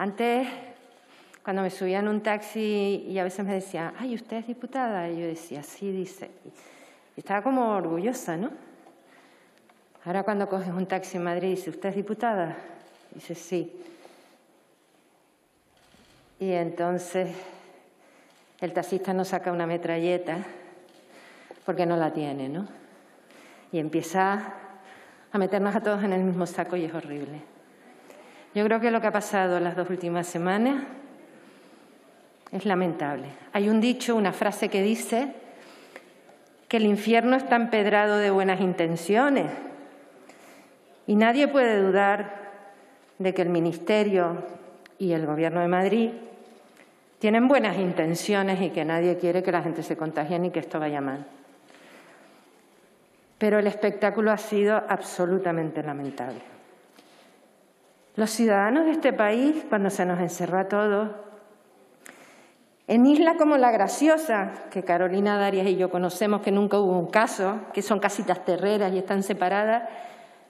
Antes, cuando me subía en un taxi y a veces me decían, ay, ¿usted es diputada? Y yo decía, sí, dice. Y estaba como orgullosa, ¿no? Ahora cuando coges un taxi en Madrid y dice, ¿usted es diputada? Y dice, sí. Y entonces el taxista nos saca una metralleta porque no la tiene, ¿no? Y empieza a meternos a todos en el mismo saco y es horrible. Yo creo que lo que ha pasado las dos últimas semanas es lamentable. Hay un dicho, una frase que dice que el infierno está empedrado de buenas intenciones y nadie puede dudar de que el Ministerio y el Gobierno de Madrid tienen buenas intenciones y que nadie quiere que la gente se contagie ni que esto vaya mal. Pero el espectáculo ha sido absolutamente lamentable. Los ciudadanos de este país, cuando se nos encerró a todos, en islas como La Graciosa, que Carolina Darias y yo conocemos, que nunca hubo un caso, que son casitas terreras y están separadas,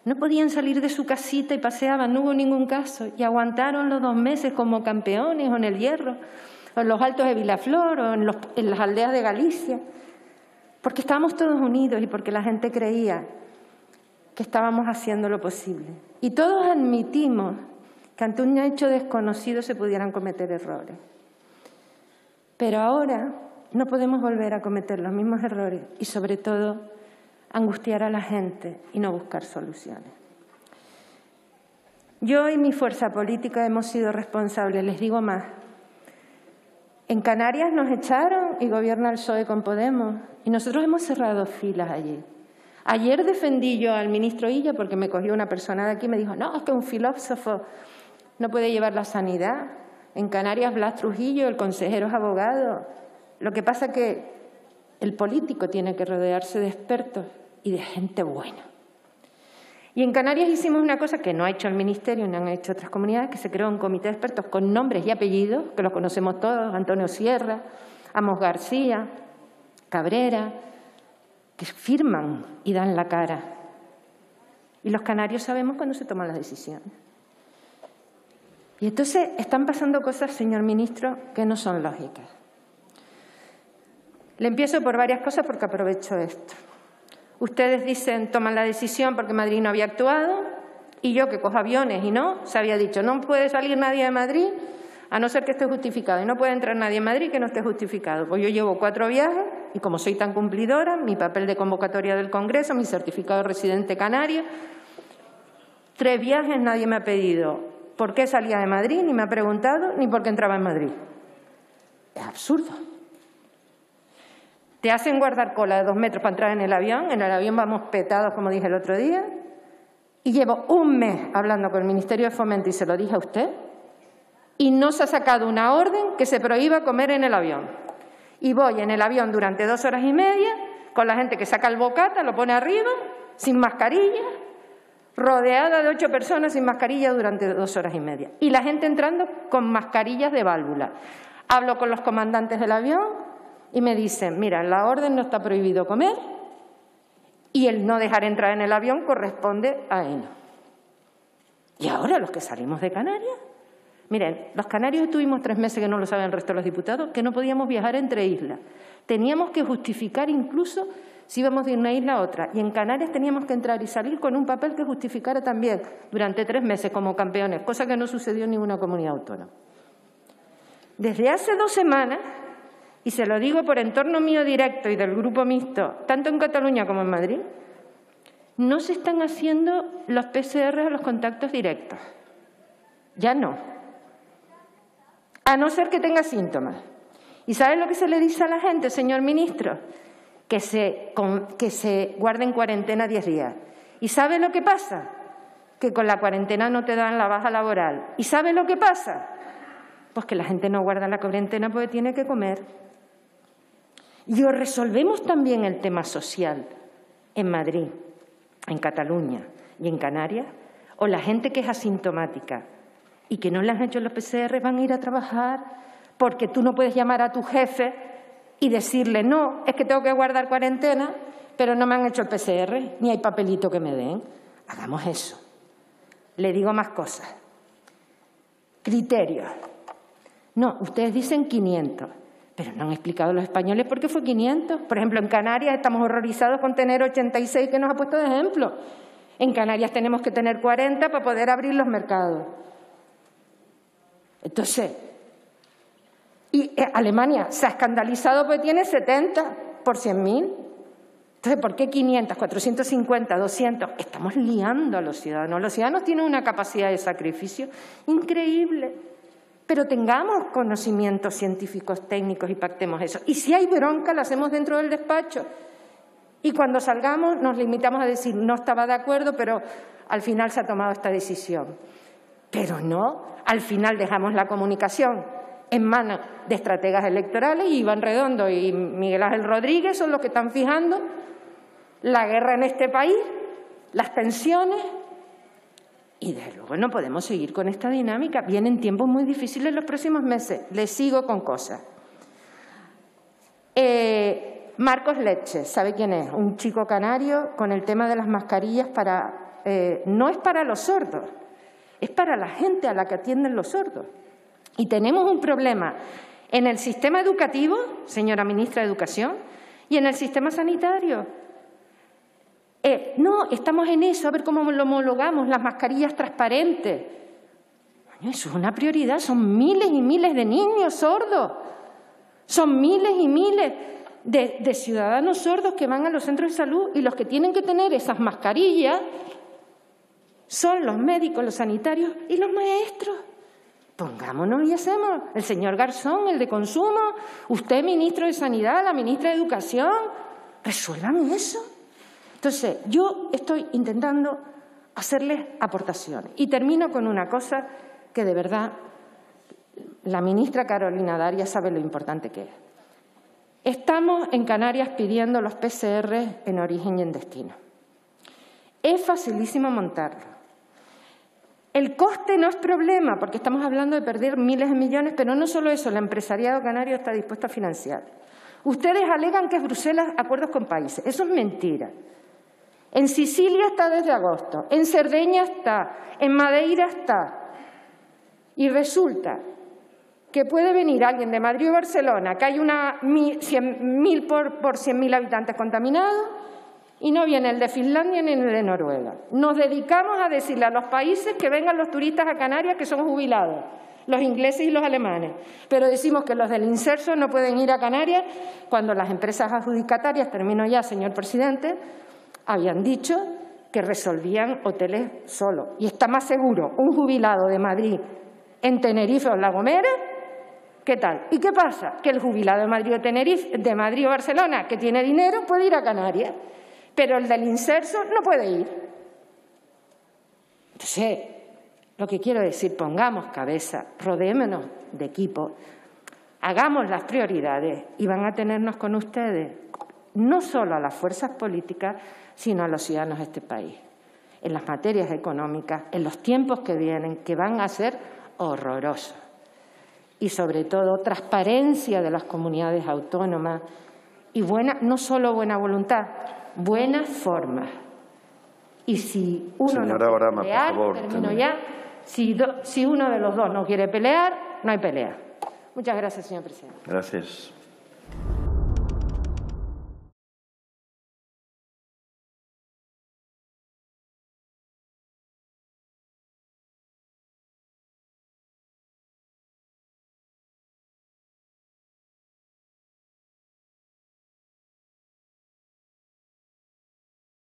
no podían salir de su casita y paseaban, no hubo ningún caso. Y aguantaron los 2 meses como campeones, o en el Hierro, o en los Altos de Vilaflor, o en las aldeas de Galicia. Porque estábamos todos unidos y porque la gente creía que estábamos haciendo lo posible. Y todos admitimos que ante un hecho desconocido se pudieran cometer errores. Pero ahora no podemos volver a cometer los mismos errores y, sobre todo, angustiar a la gente y no buscar soluciones. Yo y mi fuerza política hemos sido responsables, les digo más. En Canarias nos echaron y gobierna el PSOE con Podemos. Y nosotros hemos cerrado filas allí. Ayer defendí yo al ministro Illa porque me cogió una persona de aquí y me dijo no, es que un filósofo no puede llevar la sanidad. En Canarias Blas Trujillo, el consejero es abogado. Lo que pasa es que el político tiene que rodearse de expertos y de gente buena. Y en Canarias hicimos una cosa que no ha hecho el Ministerio, no han hecho otras comunidades, que se creó un comité de expertos con nombres y apellidos, que los conocemos todos, Antonio Sierra, Amos García, Cabrera, que firman y dan la cara. Y los canarios sabemos cuándo se toman las decisiones. Y entonces están pasando cosas, señor ministro, que no son lógicas. Le empiezo por varias cosas porque aprovecho esto. Ustedes dicen, toman la decisión porque Madrid no había actuado, y yo, que cojo aviones y no, se había dicho, no puede salir nadie de Madrid a no ser que esté justificado, y no puede entrar nadie en Madrid que no esté justificado. Pues yo llevo 4 viajes, y como soy tan cumplidora, mi papel de convocatoria del Congreso, mi certificado de residente canario, 3 viajes nadie me ha pedido por qué salía de Madrid, ni me ha preguntado, ni por qué entraba en Madrid. Es absurdo. Te hacen guardar cola de 2 metros para entrar en el avión vamos petados, como dije el otro día, y llevo 1 mes hablando con el Ministerio de Fomento, y se lo dije a usted, y no se ha sacado una orden que se prohíba comer en el avión. Y voy en el avión durante 2 horas y media, con la gente que saca el bocata, lo pone arriba, sin mascarilla, rodeada de 8 personas sin mascarilla durante 2 horas y media. Y la gente entrando con mascarillas de válvula. Hablo con los comandantes del avión, y me dicen, mira, en la orden no está prohibido comer y el no dejar entrar en el avión corresponde a ENO. Y ahora los que salimos de Canarias, miren, los canarios estuvimos 3 meses, que no lo saben el resto de los diputados, que no podíamos viajar entre islas. Teníamos que justificar incluso si íbamos de una isla a otra. Y en Canarias teníamos que entrar y salir con un papel que justificara también durante 3 meses como campeones, cosa que no sucedió en ninguna comunidad autónoma. Desde hace 2 semanas... y se lo digo por entorno mío directo y del grupo mixto, tanto en Cataluña como en Madrid, no se están haciendo los PCR a los contactos directos. Ya no. A no ser que tenga síntomas. ¿Y sabe lo que se le dice a la gente, señor ministro? Que se guarde en cuarentena 10 días. ¿Y sabe lo que pasa? Que con la cuarentena no te dan la baja laboral. ¿Y sabe lo que pasa? Pues que la gente no guarda la cuarentena porque tiene que comer. Y o resolvemos también el tema social en Madrid, en Cataluña y en Canarias, o la gente que es asintomática y que no le han hecho los PCR van a ir a trabajar porque tú no puedes llamar a tu jefe y decirle no, es que tengo que guardar cuarentena, pero no me han hecho el PCR, ni hay papelito que me den. Hagamos eso. Le digo más cosas. criterios. No, ustedes dicen 500, pero no han explicado los españoles por qué fue 500. Por ejemplo, en Canarias estamos horrorizados con tener 86 que nos ha puesto de ejemplo. En Canarias tenemos que tener 40 para poder abrir los mercados. Entonces, y Alemania se ha escandalizado porque tiene 70 por 100.000. Entonces, ¿por qué 500, 450, 200? Estamos liando a los ciudadanos. Los ciudadanos tienen una capacidad de sacrificio increíble. Pero tengamos conocimientos científicos, técnicos y pactemos eso. Y si hay bronca, la hacemos dentro del despacho. Y cuando salgamos nos limitamos a decir no estaba de acuerdo, pero al final se ha tomado esta decisión. Pero no, al final dejamos la comunicación en manos de estrategas electorales, y Iván Redondo y Miguel Ángel Rodríguez son los que están fijando la guerra en este país, las tensiones, y desde luego no podemos seguir con esta dinámica. Vienen tiempos muy difíciles los próximos meses. Les sigo con cosas. Marcos Leche, ¿sabe quién es? Un chico canario con el tema de las mascarillas para... no es para los sordos, es para la gente a la que atienden los sordos. Y tenemos un problema en el sistema educativo, señora ministra de Educación, y en el sistema sanitario. No, estamos en eso, a ver cómo lo homologamos, las mascarillas transparentes. Bueno, eso es una prioridad, son miles y miles de niños sordos, son miles y miles... De ciudadanos sordos que van a los centros de salud, y los que tienen que tener esas mascarillas son los médicos, los sanitarios y los maestros. Pongámonos y hacemos. El señor Garzón, el de Consumo, usted, ministro de Sanidad, la ministra de Educación, resuelvan eso. Entonces, yo estoy intentando hacerles aportaciones. Y termino con una cosa que de verdad la ministra Carolina Darias sabe lo importante que es. Estamos en Canarias pidiendo los PCR en origen y en destino. Es facilísimo montarlo. El coste no es problema, porque estamos hablando de perder miles de millones, pero no solo eso, el empresariado canario está dispuesto a financiar. Ustedes alegan que es Bruselas acuerdos con países. Eso es mentira. En Sicilia está desde agosto, en Cerdeña está, en Madeira está. Y resulta que puede venir alguien de Madrid o Barcelona, que hay 100.000 por 100.000 habitantes contaminados, y no viene el de Finlandia ni el de Noruega. Nos dedicamos a decirle a los países que vengan los turistas a Canarias que son jubilados, los ingleses y los alemanes. Pero decimos que los del Inserso no pueden ir a Canarias cuando las empresas adjudicatarias, termino ya, señor presidente, habían dicho que resolvían hoteles solo. Y está más seguro un jubilado de Madrid en Tenerife o en La Gomera. ¿Qué tal? ¿Y qué pasa? Que el jubilado de Madrid o Tenerife, de Madrid o Barcelona, que tiene dinero, puede ir a Canarias, pero el del Inserso no puede ir. Entonces, lo que quiero decir, pongamos cabeza, rodeémonos de equipo, hagamos las prioridades, y van a tenernos con ustedes, no solo a las fuerzas políticas, sino a los ciudadanos de este país, en las materias económicas, en los tiempos que vienen, que van a ser horrorosos. Y sobre todo transparencia de las comunidades autónomas y buena, no solo buena voluntad, buenas formas. Y si uno no quiere pelear, termino ya, si uno de los dos no quiere pelear, no hay pelea. Muchas gracias, señor presidente. Gracias.